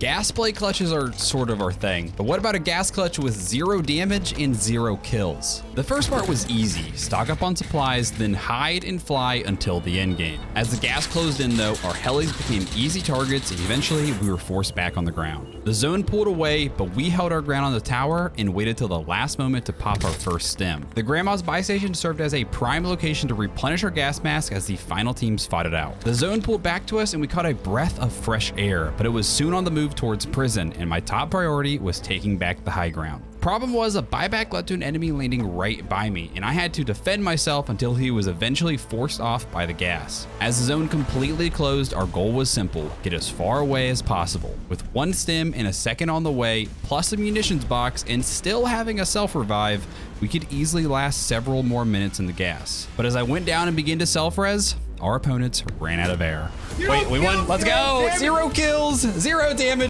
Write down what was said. Gas blade clutches are sort of our thing, but what about a gas clutch with 0 damage and 0 kills? The first part was easy. Stock up on supplies, then hide and fly until the end game. As the gas closed in though, our helis became easy targets and eventually we were forced back on the ground. The zone pulled away, but we held our ground on the tower and waited till the last moment to pop our first stem. The Grandma's buy station served as a prime location to replenish our gas mask as the final teams fought it out. The zone pulled back to us and we caught a breath of fresh air, but it was soon on the move towards prison, and my top priority was taking back the high ground. Problem was, a buyback led to an enemy landing right by me, and I had to defend myself until he was eventually forced off by the gas. As the zone completely closed, our goal was simple: get as far away as possible. With one stem and a second on the way, plus a munitions box, and still having a self-revive, we could easily last several more minutes in the gas. But as I went down and began to self-res, our opponents ran out of air. Wait, we won. Let's go. 0 kills, 0 damage.